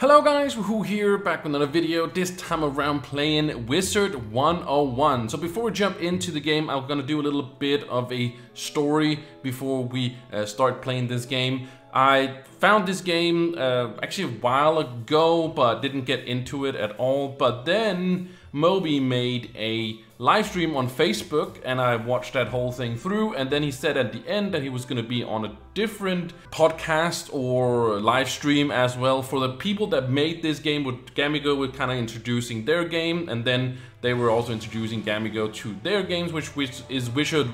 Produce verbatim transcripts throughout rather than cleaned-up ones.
Hello guys, Woohoo here, back with another video, this time around playing Wizard one oh one. So before we jump into the game, I'm gonna do a little bit of a story before we uh, start playing this game. I found this game uh, actually a while ago, but didn't get into it at all. But then Moby made a live stream on Facebook and I watched that whole thing through, and then he said at the end that he was going to be on a different podcast or live stream as well for the people that made this game. With Gamigo, we're kind of introducing their game, and then they were also introducing Gamigo to their games, which, which is Wizard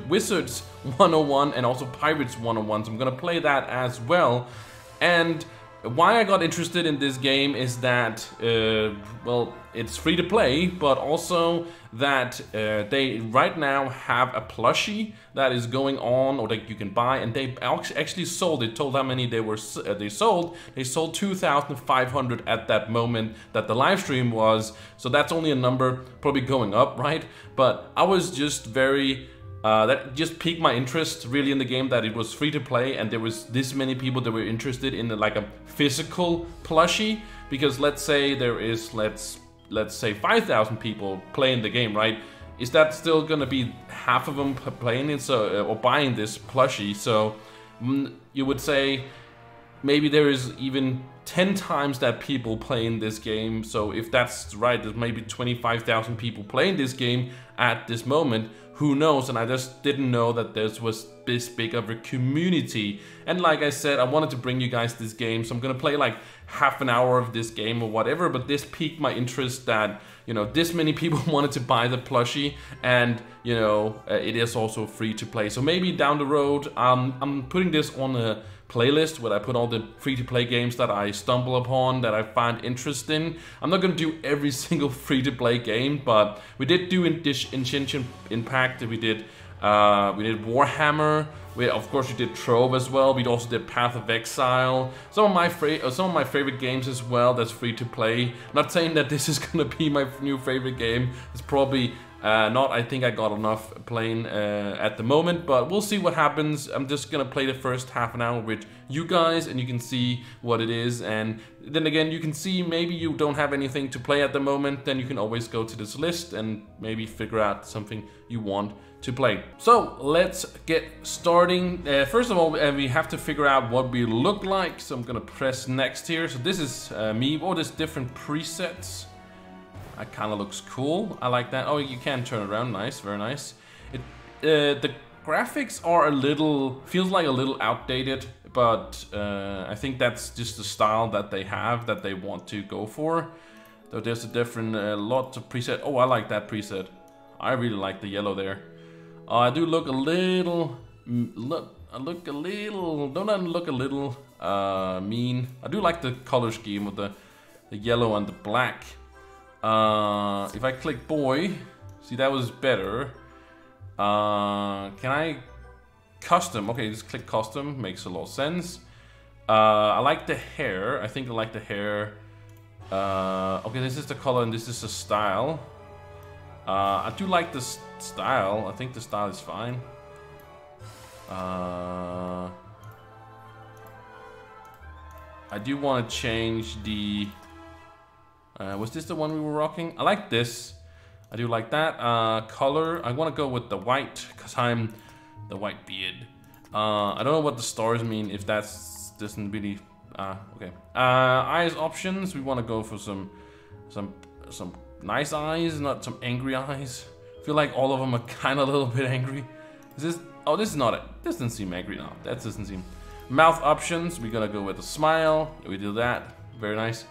one oh one and also Pirates one oh one, so I'm going to play that as well. And why I got interested in this game is that, uh, well, it's free to play, but also that uh, they right now have a plushie that is going on, or that you can buy, and they actually sold it. Told how many they were uh, they sold. They sold two thousand five hundred at that moment that the live stream was. So that's only a number probably going up, right? But I was just very. Uh, that just piqued my interest really in the game, that it was free to play and there was this many people that were interested in the, like a physical plushie. Because let's say there is let's let's say five thousand people playing the game, right? Is that still gonna be half of them playing it, so, or buying this plushie? So mm, you would say maybe there is even ten times that people playing this game. So if that's right, there's maybe twenty-five thousand people playing this game at this moment. Who knows? And I just didn't know that this was this big of a community. And like I said, I wanted to bring you guys this game, so I'm gonna play like half an hour of this game or whatever, but this piqued my interest that, you know, this many people wanted to buy the plushie, and, you know, uh, it is also free to play. So maybe down the road, um, I'm putting this on a playlist where I put all the free-to-play games that I stumble upon that I find interesting. I'm not gonna do every single free-to-play game, but we did do in Genshin Impact, we did uh, we did Warhammer, we of course we did Trove as well. We also did Path of Exile. Some of my some of my favorite games as well. That's free-to-play. Not saying that this is gonna be my new favorite game. It's probably. Uh, not, I think I got enough playing uh, at the moment, but we'll see what happens. I'm just gonna play the first half an hour with you guys, and you can see what it is. And then again, you can see maybe you don't have anything to play at the moment, then you can always go to this list and maybe figure out something you want to play. So let's get starting. Uh, first of all, uh, we have to figure out what we look like. So I'm gonna press next here. So this is uh, me. Oh, there's different presets. That kind of looks cool. I like that. Oh, you can turn around. Nice, very nice. It, uh, the graphics are a little, feels like a little outdated, but uh, I think that's just the style that they have, that they want to go for. Though there's a different, uh, lot of preset. Oh, I like that preset. I really like the yellow there. Uh, I do look a little, look, I look a little, don't I look a little uh, mean? I do like the color scheme with the, the yellow and the black. Uh, if I click boy, see, that was better. Uh, can I custom? Okay, just click custom, makes a lot of sense. Uh, I like the hair, I think I like the hair. Uh, okay, this is the color and this is the style. Uh, I do like the style, I think the style is fine. Uh, I do want to change the... Uh, was this the one we were rocking? I like this. I do like that. Uh, color. I want to go with the white because I'm the white beard. Uh, I don't know what the stars mean. If that's doesn't really. Uh, okay. Uh, eyes options. We want to go for some, some, some nice eyes, not some angry eyes. I feel like all of them are kind of a little bit angry. Is this? Oh, this is not it. This doesn't seem angry now. That doesn't seem. Mouth options. We're gonna go with a smile. We do that. Very nice.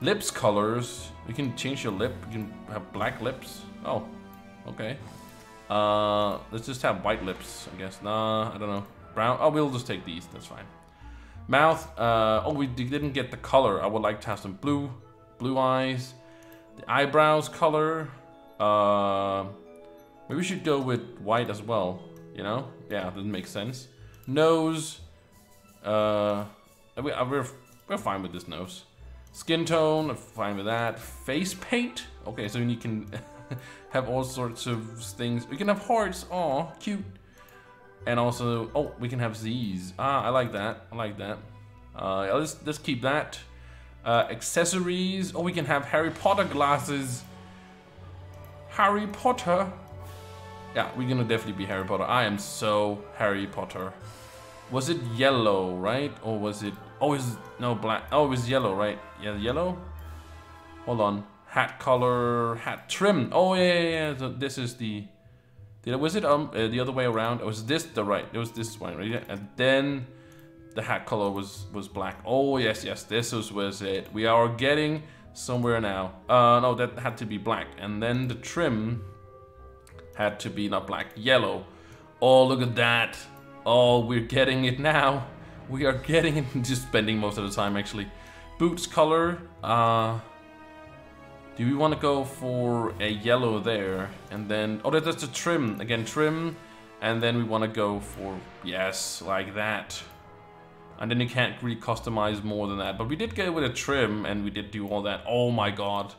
Lips colors, you can change your lip, you can have black lips. Oh, okay. Uh, let's just have white lips, I guess. Nah, I don't know. Brown, oh, we'll just take these, that's fine. Mouth, uh, oh, we didn't get the color. I would like to have some blue, blue eyes. The eyebrows color, uh, maybe we should go with white as well, you know? Yeah, that makes sense. Nose, uh, we're, we're fine with this nose. Skin tone, I'm fine with that. Face paint. Okay, so you can have all sorts of things. We can have hearts. Oh, cute. And also, oh, we can have these. Ah, I like that. I like that. Uh, let's let's keep that. uh, accessories, or we can have Harry Potter glasses. Harry Potter. Yeah, we're gonna definitely be Harry Potter. I am so Harry Potter. Was it yellow, right? Or was it... Oh, it was, no, black. Oh, it was yellow, right? Yeah, yellow? Hold on. Hat color, hat trim. Oh, yeah, yeah, yeah. So this is the... Did, was it um, uh, the other way around? Or was this the right? It was this one, right? And then the hat color was, was black. Oh, yes, yes. This was, was it. We are getting somewhere now. Uh, no, that had to be black. And then the trim had to be not black, yellow. Oh, look at that. Oh, we're getting it now. We are getting it. Just spending most of the time, actually. Boots color. Uh, do we want to go for a yellow there? And then... Oh, that's the trim. Again, trim. And then we want to go for... Yes, like that. And then you can't really customize more than that. But we did get it with a trim, and we did do all that. Oh, my God.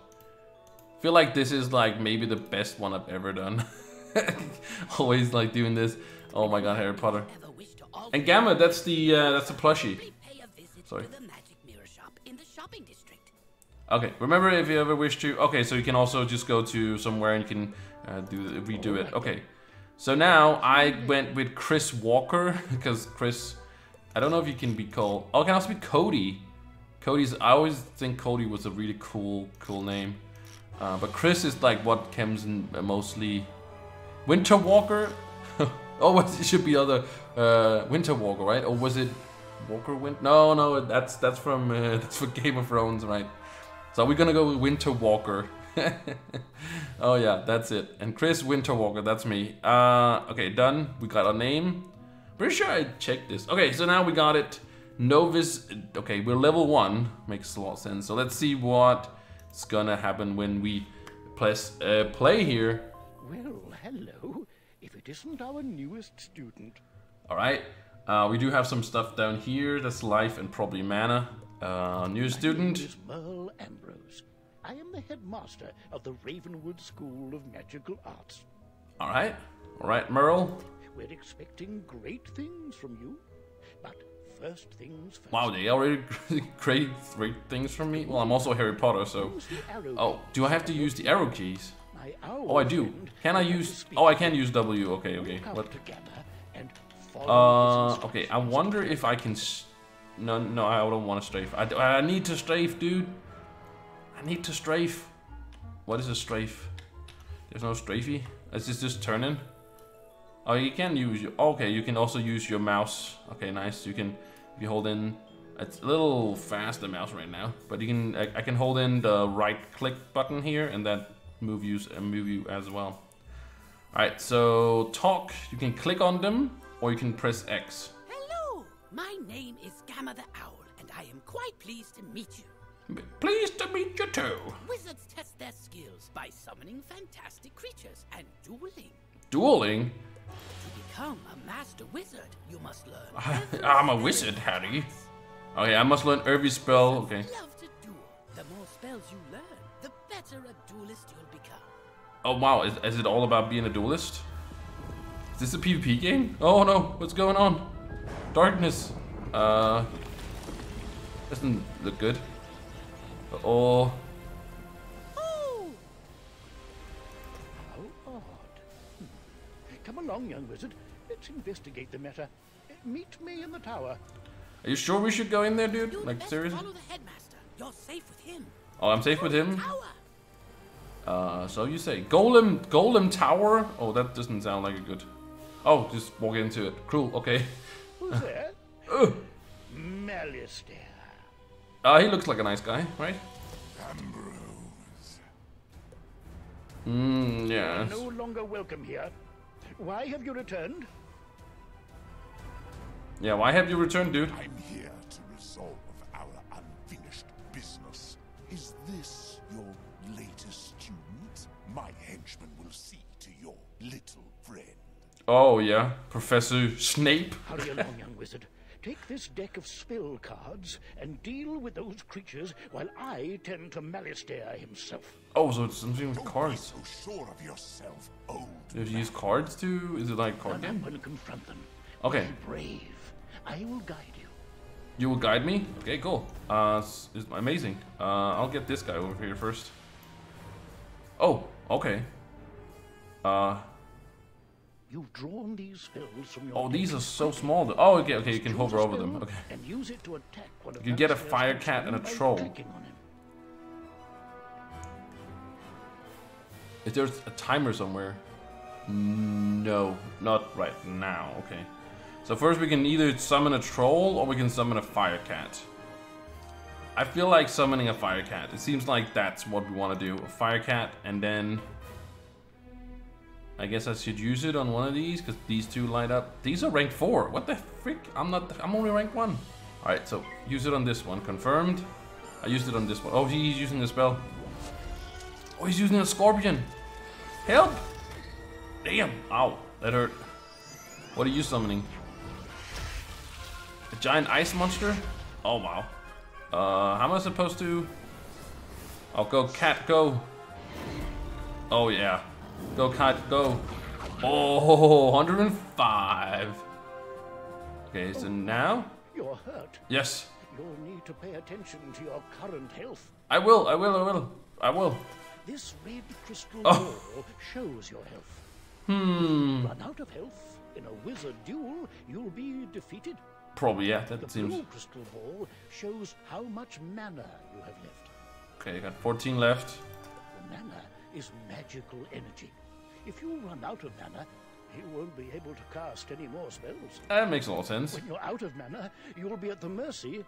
I feel like this is, like, maybe the best one I've ever done. Always, like, doing this. Oh my God, Harry Potter. And Gamma, that's the uh, that's the plushie. Sorry. Okay, remember if you ever wish to. Okay, so you can also just go to somewhere and you can uh, do redo it. Okay, so now I went with Chris Walker because Chris, I don't know if you can be called. Oh, it can also be Cody. Cody's. I always think Cody was a really cool cool name, uh, but Chris is like what comes in mostly. Winter Walker. Oh, it should be other uh, Winter Walker, right? Or was it Walker Winter? No, no, that's that's from uh, that's for Game of Thrones, right? So we're gonna go with Winter Walker. Oh yeah, that's it. And Chris Winter Walker, that's me. Uh, okay, done. We got our name. Pretty sure I checked this. Okay, so now we got it. Novice. Okay, we're level one. Makes a lot of sense. So let's see what's gonna happen when we press uh, play here. Well, hello. It isn't our newest student. All right, uh, we do have some stuff down here. That's life and probably mana. Uh, new student. My name is Merle Ambrose. I am the headmaster of the Ravenwood School of Magical Arts. All right, all right, Merle. We're expecting great things from you, but first things first. Wow, they already created great things from me. Well, I'm also Harry Potter, so. Oh, do I have to use the arrow keys? Oh, I do. Can I use... Oh, I can use W. Okay, okay. What? Uh, okay, I wonder if I can... No, no, I don't want to strafe. I, I need to strafe, dude. I need to strafe. What is a strafe? There's no strafey. Is this just turning? Oh, you can use your... Okay, you can also use your mouse. Okay, nice. You can... If you hold in... It's a little fast, the mouse right now. But you can... I, I can hold in the right-click button here, and that... move use and move you as well. All right, so talk, you can click on them or you can press X. Hello, my name is Gamma the Owl and I am quite pleased to meet you. Pleased to meet you too. Wizards test their skills by summoning fantastic creatures and dueling. Dueling? To become a master wizard, you must learn every I'm a wizard, Harry. Oh yeah, I must learn every spell. Okay. Love to duel. The more spells you learn, the better a duelist you'll become. Oh wow, is, is it all about being a duelist? Is this a PvP game? Oh no, what's going on? Darkness. Uh, doesn't look good. Uh-oh. Oh! How odd. Hmm. Come along, young wizard. Let's investigate the matter. Meet me in the tower. Are you sure we should go in there, dude? You'd like, seriously? Follow the headmaster. You're safe with him. Oh, I'm safe with him. Uh, so you say Golem, Golem Tower? Oh, that doesn't sound like a good. Oh, just walk into it. Cruel. Okay. Who's there? uh. Malistaire. Uh, he looks like a nice guy, right? Ambrose. Mm, yes. No longer welcome here. Why have you returned? Yeah, why have you returned, dude? I'm here to resolve our unfinished business. Is this your latest student? My henchman will see to your little friend. Oh yeah, Professor Snape. Hurry along, young wizard. Take this deck of spell cards and deal with those creatures while I tend to Malistaire himself. Oh, so it's something with Don't cards. Be so sure of yourself, old Do you man. Use cards too? Is it like card game? Confront them. Okay. Be brave. I will guide you. You will guide me? Okay, cool. Uh, it's amazing. Uh, I'll get this guy over here first. Oh, okay. Uh... You've drawn these spells from your... Oh, these are so small. Though. Oh, okay, okay, you can hover over them. Okay. And use it to attack one of you get a fire cat and a troll. Is there a timer somewhere? No, not right now. Okay. So first we can either summon a troll or we can summon a fire cat. I feel like summoning a fire cat. It seems like that's what we want to do. A fire cat, and then... I guess I should use it on one of these, because these two light up. These are ranked four. What the frick? I'm not... I'm only ranked one. Alright, so use it on this one. Confirmed. I used it on this one. Oh, he's using the spell. Oh, he's using a scorpion. Help! Damn. Ow. That hurt. What are you summoning? A giant ice monster? Oh, wow. Uh, how am I supposed to... Oh, go cat, go. Oh, yeah. Go cat, go. Oh, one hundred and five. Okay, so now? You're hurt. Yes. You'll need to pay attention to your current health. I will, I will, I will. I will. This red crystal oh. ball shows your health. Hmm. If you run out of health in a wizard duel, you'll be defeated. Probably, yeah, that the seems... The blue crystal ball shows how much mana you have left. Okay, I got fourteen left. The mana is magical energy. If you run out of mana, you won't be able to cast any more spells. That makes a lot of sense. When you're out of mana, you'll be at the mercy...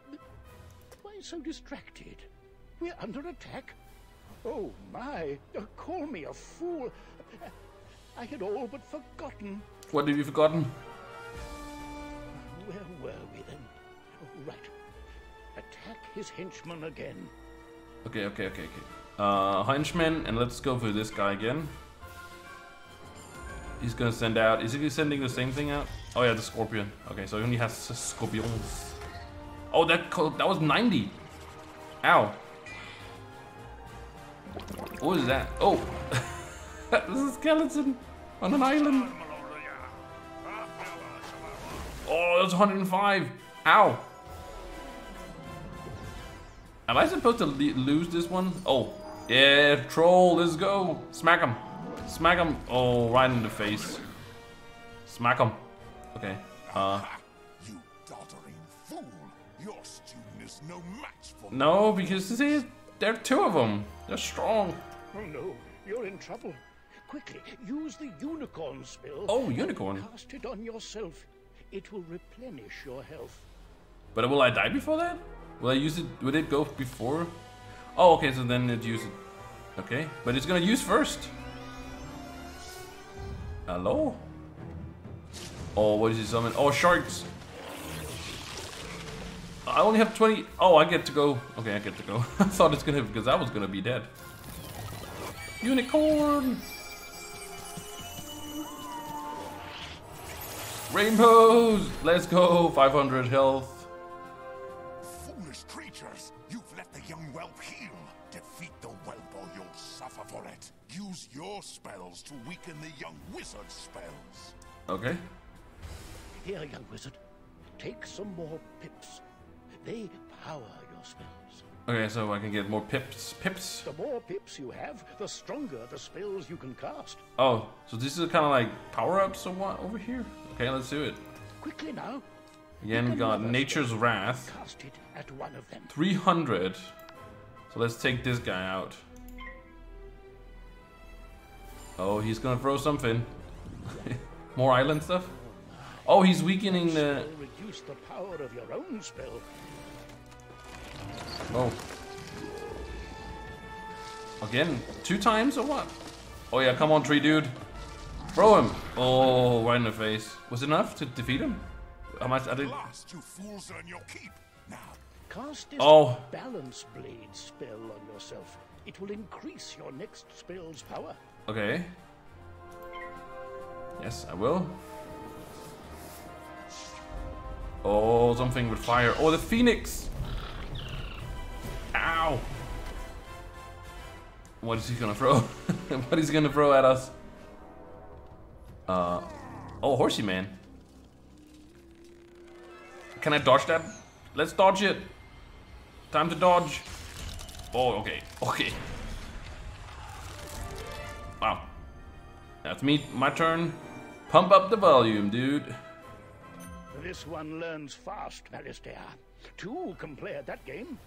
Why so distracted? We're under attack. Oh, my. Call me a fool. I had all but forgotten. What have you forgotten? Where were we then? Oh, right. Attack his henchman again. Okay, okay, okay, okay. Uh, henchman, and let's go for this guy again. He's gonna send out... Is he sending the same thing out? Oh, yeah, the scorpion. Okay, so he only has scorpions. Oh, that, that was ninety. Ow. What is that? Oh. This is a skeleton on an island. Oh, that's one hundred and five. Ow. Am I supposed to lose this one? Oh. Yeah, troll, let's go. Smack him. Smack him. Oh, right in the face. Smack him. Okay. Uh. You doddering fool. Your student is no match for me. No, because this is... There are two of them. They're strong. Oh no, you're in trouble. Quickly, use the unicorn spell. Oh, unicorn. Cast it on yourself. It will replenish your health. But will I die before that? Will I use it? Would it go before? Oh, okay, so then it uses it. Okay, but it's gonna use first. Hello? Oh, what is he summon? Oh, sharks. I only have twenty. Oh, I get to go. Okay, I get to go. I thought it's gonna, because I was gonna be dead. Unicorn! Rainbows! Let's go! five hundred health. Foolish creatures! You've let the young whelp heal. Defeat the whelp or you'll suffer for it. Use your spells to weaken the young wizard's spells. Okay. Here, young wizard. Take some more pips. They power your spells. Okay, so I can get more pips. Pips? The more pips you have, the stronger the spells you can cast. Oh, so this is kind of like power-ups or what over here? Okay, let's do it. Quickly now. Again, we got Nature's Wrath. Cast it at one of them. three hundred. So let's take this guy out. Oh, he's gonna throw something. More island stuff? Oh, he's weakening the... Reduce the power of your own spell. Oh. Again, two times or what? Oh yeah, come on tree dude. Throw him. Oh, right in the face. Was it enough to defeat him? How much I did? Cast this oh. balance blade spell on yourself. It will increase your next spell's power. Okay. Yes, I will. Oh, something with fire. Oh, the phoenix. Ow! What is he gonna throw? What is he gonna throw at us? Uh, oh, horsey man. Can I dodge that? Let's dodge it. Time to dodge. Oh, okay. Okay. Wow. That's me. My turn. Pump up the volume, dude. This one learns fast, Malistaire. Two can play at that game.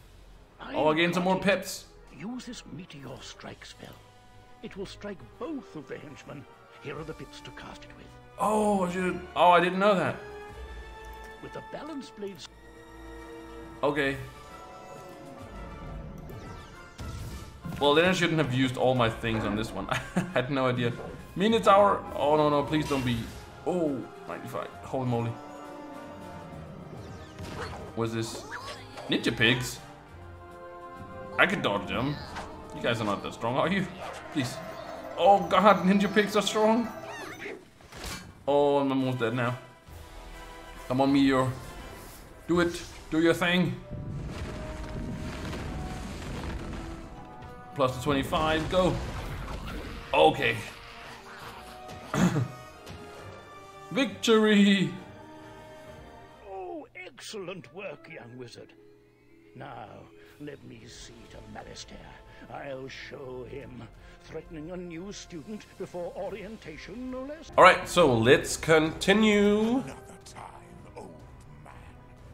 Oh, I gained some more pips. Use this meteor strike spell. It will strike both of the henchmen. Here are the pips to cast it with. Oh, I should... oh, I didn't know that. With the balance blades. Okay. Well, then I shouldn't have used all my things on this one. I had no idea. Minutes hour. Oh no no, please don't be. Oh, ninety-five. Holy moly. What's this? Ninja pigs. I could dodge them. You guys are not that strong, are you? Please. Oh god, ninja pigs are strong. Oh, I'm almost dead now. Come on, meteor. Do it. Do your thing. Plus the twenty-five. Go. Okay. Victory. Oh, excellent work, young wizard. Now, let me see to Malistaire. I'll show him. Threatening a new student before orientation, no less. All right, so let's continue. Another time, old man.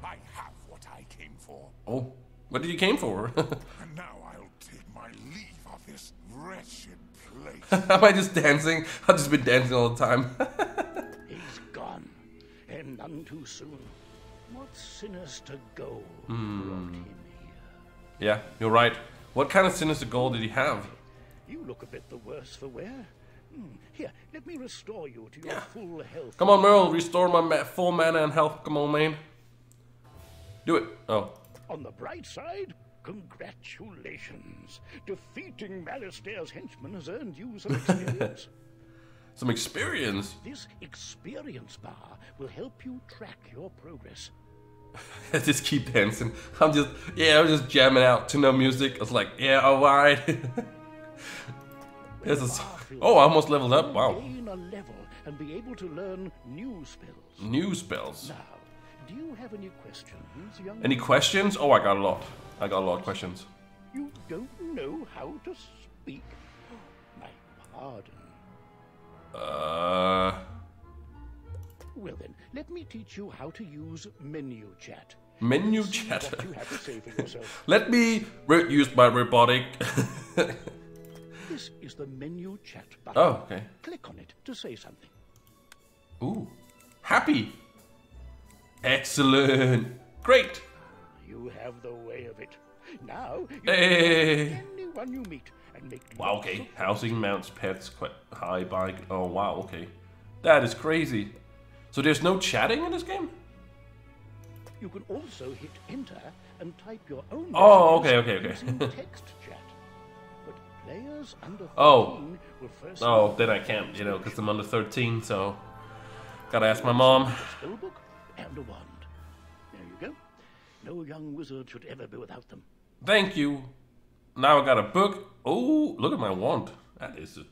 I have what I came for. Oh, what did you came for? And now I'll take my leave of this wretched place. Am I just dancing? I've just been dancing all the time. He's gone, and none too soon. What sinister goal mm. brought him here? Yeah, you're right. What kind of sinister goal did he have? You look a bit the worse for wear. Hmm. Here, let me restore you to your yeah. full health. Come on, Merle, restore my ma full mana and health. Come on, man. Do it. Oh. On the bright side, congratulations. Defeating Malistaire's henchman has earned you some experience. Some experience? This experience bar will help you track your progress. I just keep dancing. I'm just, yeah, I'm just jamming out to no music. I was like, yeah, all right. There's a song. Oh, I almost leveled up. Wow. Gain a level and be able to learn new spells. New spells. Now, do you have any questions, young? Any questions? Oh, I got a lot. I got a lot of questions. You don't know how to speak. My pardon. Uh. Well then, let me teach you how to use menu chat. Menu chat. You have to say for yourself. Let me use my robotic. This is the menu chat button. Oh, okay. Click on it to say something. Ooh, happy. Excellent. Great. You have the way of it. Now you hey. can anyone you meet and make. Wow. Okay. Housing mounts pets quite high bike. Oh wow. Okay. That is crazy. So there's no chatting in this game? You can also hit enter and type your own. Oh, okay, okay, okay. Text chat. But players under thirteen oh. will first oh, then I can't, you know, because I'm under thirteen, so gotta ask my mom. Spellbook and a wand. There you go. No young wizard should ever be without them. Thank you. Now I got a book. Oh, look at my wand. That is it.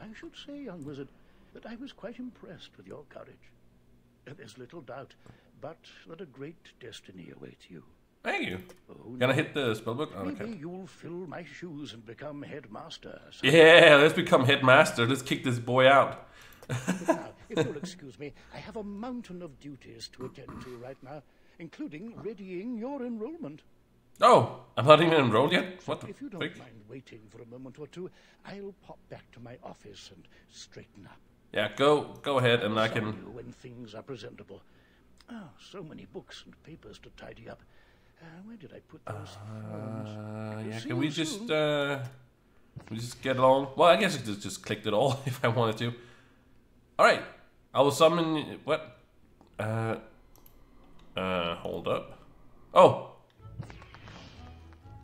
I should say, young wizard, that I was quite impressed with your courage. There's little doubt, but that a great destiny awaits you. Thank you. Oh, Gonna no. hit the spellbook? Oh, Maybe okay. you'll fill my shoes and become headmaster. Sometime. Yeah, let's become headmaster. Let's kick this boy out. But now, if you'll excuse me, I have a mountain of duties to attend to right now, including readying your enrollment. Oh, I'm not even enrolled yet? What the If you don't freak? mind waiting for a moment or two, I'll pop back to my office and straighten up. Yeah, go go ahead, and I can. When things are presentable, oh, so many books and papers to tidy up. Uh, where did I put those? Uh, can yeah, can we soon? just uh, can we just get along? Well, I guess I just just clicked it all if I wanted to. All right, I will summon what? Uh, uh, hold up. Oh,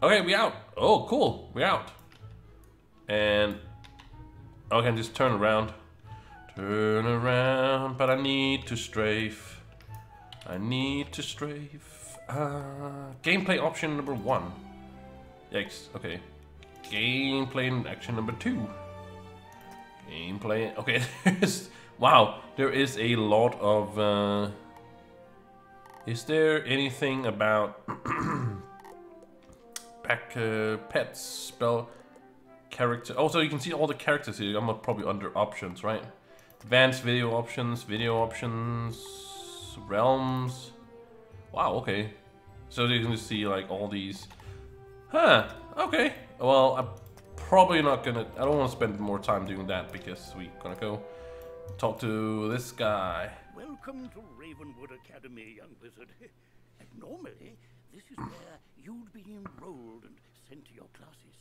okay, we out. Oh, cool, we out. And oh, I can just turn around. Turn around, but I need to strafe. I need to strafe. Uh, gameplay option number one. Yikes, okay. Gameplay action number two. Gameplay, okay, there's, wow, there is a lot of, uh, Is there anything about back uh, pets, spell, character? Also, you can see all the characters here. I'm probably under options, right? Advanced video options, video options, realms. Wow, okay. So you can see like all these. Huh, okay. Well, I'm probably not gonna, I don't want to spend more time doing that because we're gonna go talk to this guy. Welcome to Ravenwood Academy, young wizard. And normally, this is where you'd be enrolled and sent to your classes.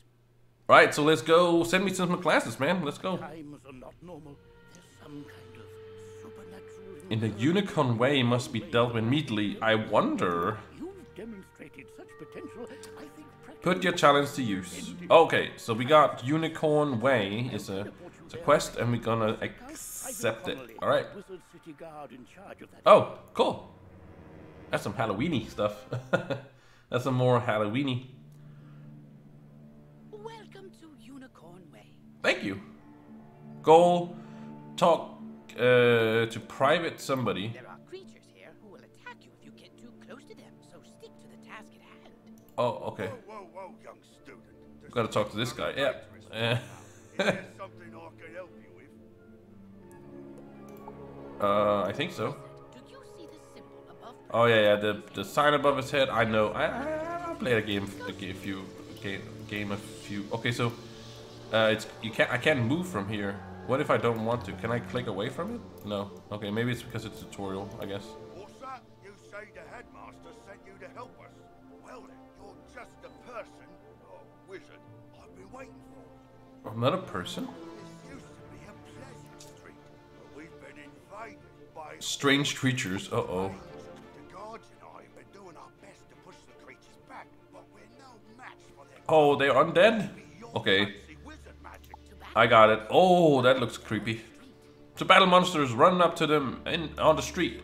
Right, so let's go. Send me some classes, man. Let's go. Times are not normal. There's some kind of supernatural... In the Unicorn Way must be dealt with immediately. I wonder... You've demonstrated such potential, I think... Put your challenge to use. Okay, so we got Unicorn Way is a, it's a quest, and we're gonna accept it. All right. Oh, cool. That's some Halloweeny stuff. That's some more Halloweeny. Welcome to Unicorn Way. Thank you. Go talk uh, to private somebody. There are creatures here who will attack you if you get too close to them. So stick to the task at hand. Oh, okay. We've got to talk to this guy. Yeah. Yeah. Something I can help you with. Uh, I think so. Did you see the symbol above? Oh yeah, yeah. The the sign above his head. I know. I I, I played a game a few game game a few. Okay, so uh, it's you can't I can't move from here. What if I don't want to? Can I click away from it? No. Okay, maybe it's because it's a tutorial. I guess. What's that? You say the headmaster sent you to help us. Well then, you're just the person or wizard I've been waiting for. Another person? Strange creatures, uh oh. Oh, they're undead? Okay. I got it. Oh, that looks creepy. To battle monsters, run up to them in, on the street.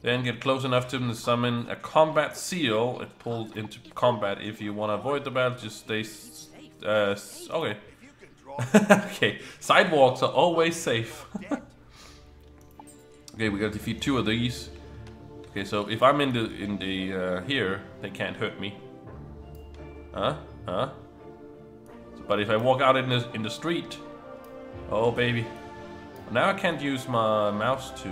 Then get close enough to them to summon a combat seal. It pulled into combat. If you want to avoid the battle, just stay. Uh, okay. Okay, sidewalks are always safe. Okay, we gotta defeat two of these. Okay, so if I'm in the in the uh, here, they can't hurt me. Huh? Huh? But if I walk out in the in the street, oh baby! Now I can't use my mouse to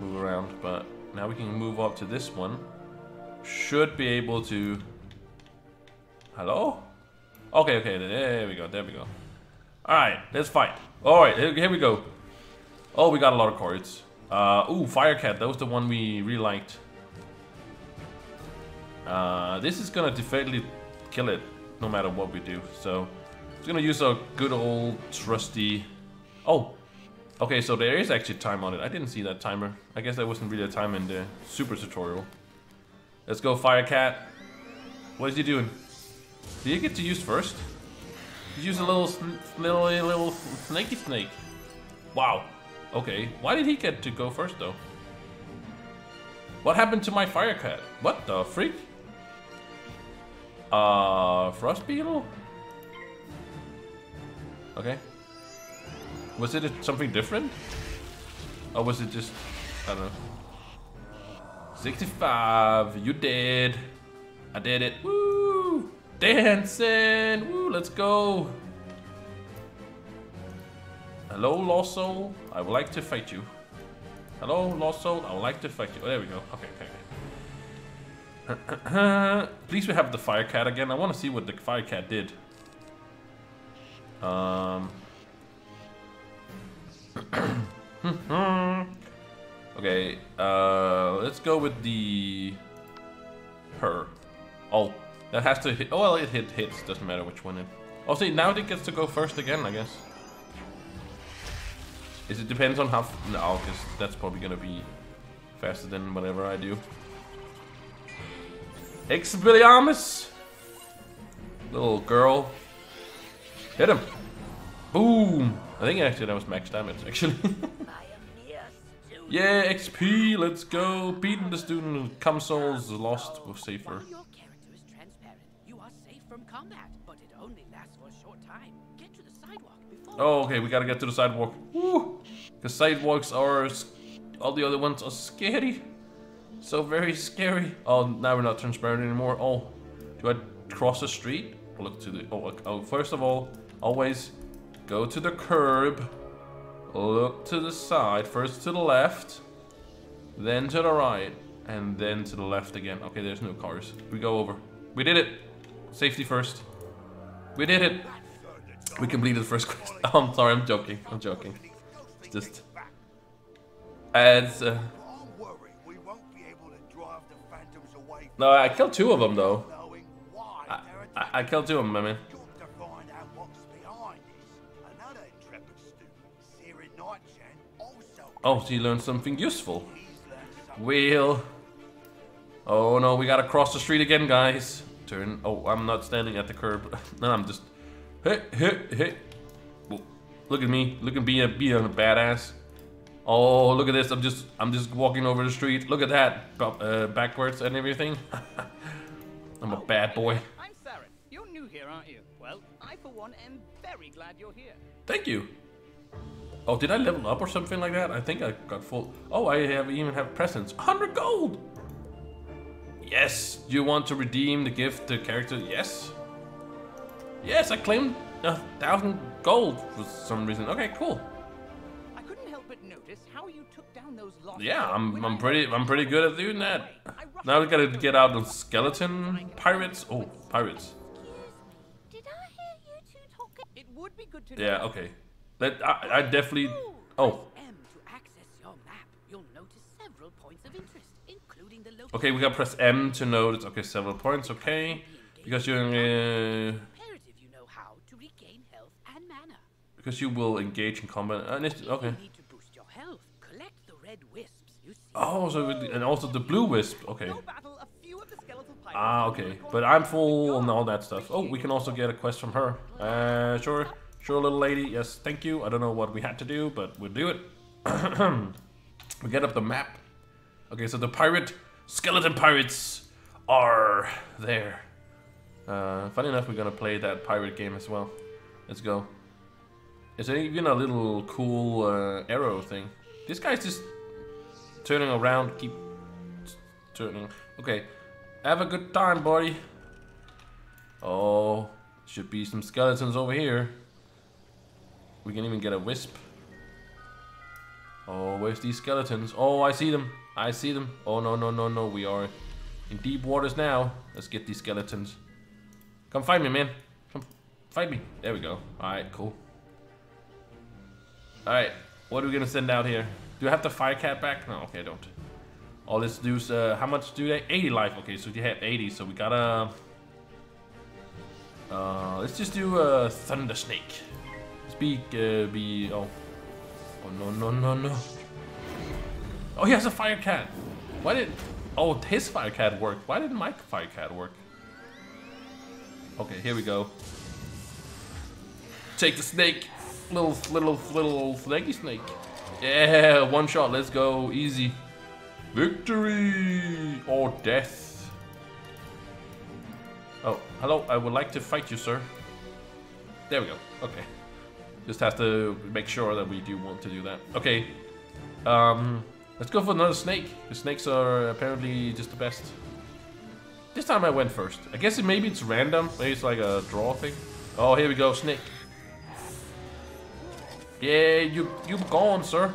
move around, but now we can move up to this one. Should be able to. Hello? Okay, okay, there we go, there we go. Alright, let's fight. Alright, here we go. Oh, we got a lot of cards. Uh, ooh, Firecat, that was the one we really liked. Uh, this is gonna definitely kill it, no matter what we do. So, it's gonna use our good old trusty... Oh! Okay, so there is actually time on it. I didn't see that timer. I guess there wasn't really a time in the super tutorial. Let's go, Firecat. What is he doing? Do you get to use first? You use a little, sn little, little snakey snake. Wow. Okay. Why did he get to go first though? What happened to my Firecat? What the freak? Uh, Frost Beetle? Okay. Was it something different? Or was it just, I don't know. sixty-five, you did. I did it. Woo! Dancing! Woo, let's go! Hello, Lost Soul. I would like to fight you. Hello, Lost Soul. I would like to fight you. Oh, there we go. Okay, okay, okay. Please, we have the Firecat again. I want to see what the Firecat did. Um. Okay, uh, let's go with the... Her. Oh. That has to hit. Oh, well, it hit hits. Doesn't matter which one it. Oh, see, now it gets to go first again, I guess. Is it depends on how. No, because that's probably gonna be faster than whatever I do. Expelliarmus! Little girl. Hit him! Boom! I think actually that was max damage, actually. Yeah, X P! Let's go! Beating the student. Come souls lost was safer. Combat, but it only lasts for a short time. Get to the sidewalk before. Oh, okay, we gotta get to the sidewalk. Woo! Because sidewalks are. All the other ones are scary. So very scary. Oh, now we're not transparent anymore. Oh, do I cross the street? Look to the... Oh, oh, first of all, always go to the curb. Look to the side. First to the left. Then to the right. And then to the left again. Okay, there's no cars. We go over. We did it. Safety first. We did it. We completed the first quest. Oh, I'm sorry, I'm joking. I'm joking. It's just... As... Uh... No, I killed two of them, though. I, I, I killed two of them, I mean. Oh, she learned something useful. Wheel. Oh, no, we gotta cross the street again, guys. Turn. Oh, I'm not standing at the curb. No, I'm just... Hey, hey, hey. Look at me. Look at me being a badass. Oh, look at this. I'm just I'm just walking over the street. Look at that. Uh, backwards and everything. I'm a bad boy. I'm Saren. You're new here, aren't you? Well, I for one am very glad you're here. Thank you. Oh, did I level up or something like that? I think I got full. Oh, I have even have presents. one hundred gold. Yes. You want to redeem the gift, the character? Yes. Yes, I claimed a thousand gold for some reason. Okay, cool. I couldn't help but notice how you took down those losses. Yeah, I'm I'm pretty I'm pretty good at doing that. Now we gotta get out of skeleton pirates. Oh, pirates. Did I hear you two talking? It would be good to. Yeah, okay. That I I definitely. Oh. Okay, we gotta press M to notice. Okay, several points. Okay, because you're. Uh, Because you will engage in combat. And it's, okay. Oh, so with, and also the blue wisp. Okay. Ah, okay. But I'm full and all that stuff. Oh, we can also get a quest from her. Uh, sure, sure, little lady. Yes, thank you. I don't know what we had to do, but we'll do it. We get up the map. Okay, so the pirate skeleton pirates are there. Uh, funny enough, we're gonna play that pirate game as well. Let's go. Is there even a little cool uh, arrow thing? This guy's just turning around, keep turning. Okay, have a good time, buddy. Oh, should be some skeletons over here. We can even get a wisp. Oh, where's these skeletons? Oh, I see them. I see them. Oh, no, no, no, no. We are in deep waters now. Let's get these skeletons. Come find me, man. Come find me. There we go. All right, cool. Alright, what are we gonna send out here? Do I have the fire cat back? No, okay, I don't. All this dudes, uh, how much do they? eighty life, okay, so you have eighty, so we gotta... Uh, let's just do a uh, thunder snake. Speak, uh, be... Oh. Oh, no, no, no, no. Oh, he has a fire cat. Why did... Oh, his fire cat worked. Why didn't my fire cat work? Okay, here we go. Take the snake. Little, little, little snakey snake. Yeah, one shot. Let's go. Easy. Victory or death. Oh, hello. I would like to fight you, sir. There we go. Okay. Just have to make sure that we do want to do that. Okay. Um, let's go for another snake. The snakes are apparently just the best. This time I went first. I guess it, maybe it's random. Maybe it's like a draw thing. Oh, here we go. Snake. Yeah, you you've gone, sir.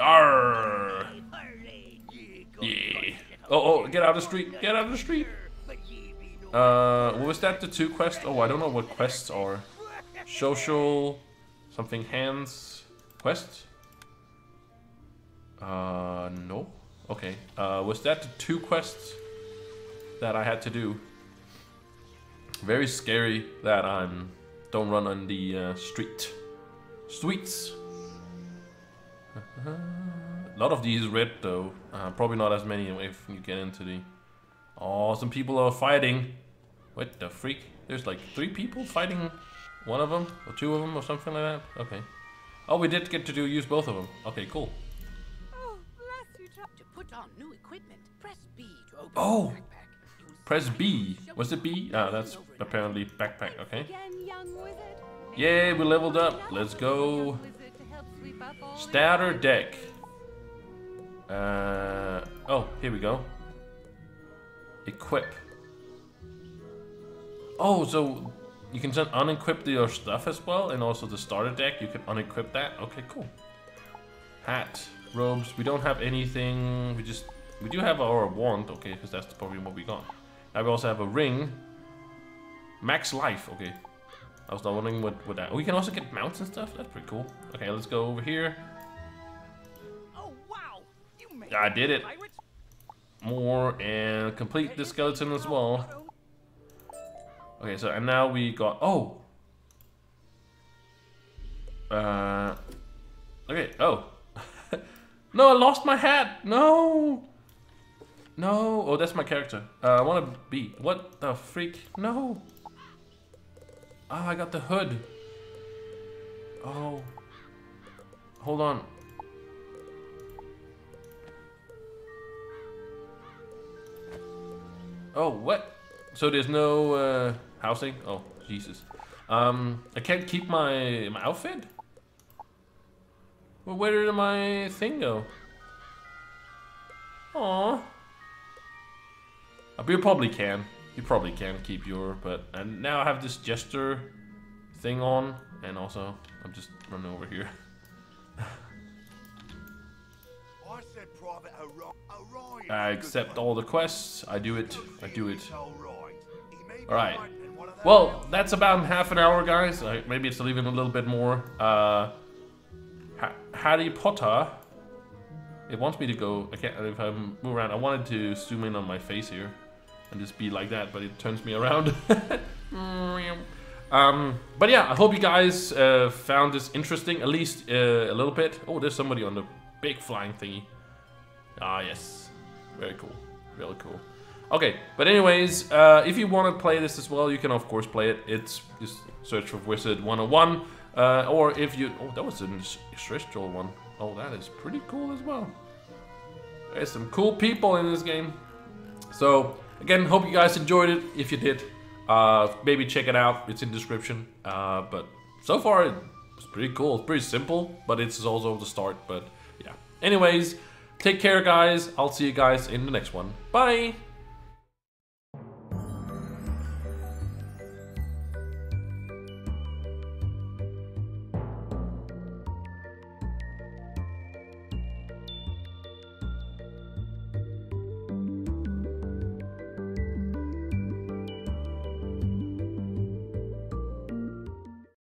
Arr. Yeah. Oh, oh, get out of the street! Get out of the street! Uh, what was that? The two quests? Oh, I don't know what quests are. Social, something hands quest. Uh, no. Okay. Uh, was that the two quests that I had to do? Very scary that I'm don't run on the uh, street. Sweets. A lot of these red though. Uh, probably not as many if you get into the... Oh, some people are fighting. What the freak? There's like three people fighting one of them or two of them or something like that. Okay. Oh, we did get to do use both of them. Okay, cool. Oh, bless you. To put on new equipment, press B to open oh. The backpack. Press B. Was it B? Ah, that's apparently backpack. Okay. Yay, we leveled up. Let's go. Starter deck. Uh, Oh, here we go. Equip. Oh, so you can just unequip your stuff as well, and also the starter deck, you can unequip that. Okay, cool. Hat, robes, we don't have anything, we just, we do have our wand, okay, because that's probably what we got. Now we also have a ring. Max life, okay. I was not wondering what, what that, oh, we can also get mounts and stuff, that's pretty cool. Okay, let's go over here. Oh, wow. You made I did it. Pirates? More, and complete the skeleton as well. Okay, so and now we got oh. Uh, okay. Oh, no! I lost my hat. No, no. Oh, that's my character. Uh, I want to be. What the freak? No. Oh, I got the hood. Oh, hold on. Oh, what? So there's no uh, housing? Oh, Jesus. Um, I can't keep my, my outfit? Well, where did my thing go? Aww. You probably can. You probably can keep your, but... And now I have this jester thing on. And also, I'm just running over here. I accept all the quests. I do it. I do it. Alright, well, that's about half an hour, guys. Uh, maybe it's even a little bit more. Uh, ha Harry Potter. It wants me to go... I can't... If I move around... I wanted to zoom in on my face here and just be like that, but it turns me around. um, but yeah, I hope you guys uh, found this interesting, at least uh, a little bit. Oh, there's somebody on the big flying thingy. Ah, yes. Very cool. Really cool. Okay, but anyways, uh, if you want to play this as well, you can of course play it. It's just search for Wizard one oh one, uh, or if you... Oh, that was an terrestrial one. Oh, that is pretty cool as well. There's some cool people in this game. So, again, hope you guys enjoyed it. If you did, uh, maybe check it out. It's in the description. Uh, but so far, it's pretty cool. It's pretty simple, but it's also the start. But yeah. Anyways, take care, guys. I'll see you guys in the next one. Bye!